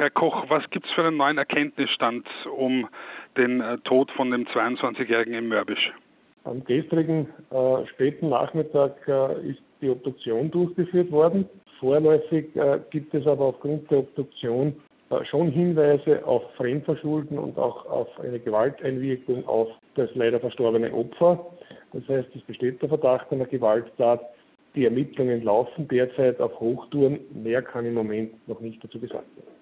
Herr Koch, was gibt es für einen neuen Erkenntnisstand um den Tod von dem 22-Jährigen in Mörbisch? Am gestrigen späten Nachmittag ist die Obduktion durchgeführt worden. Vorläufig gibt es aber aufgrund der Obduktion schon Hinweise auf Fremdverschulden und auch auf eine Gewalteinwirkung auf das leider verstorbene Opfer. Das heißt, es besteht der Verdacht einer Gewalttat. Die Ermittlungen laufen derzeit auf Hochtouren. Mehr kann im Moment noch nicht dazu gesagt werden.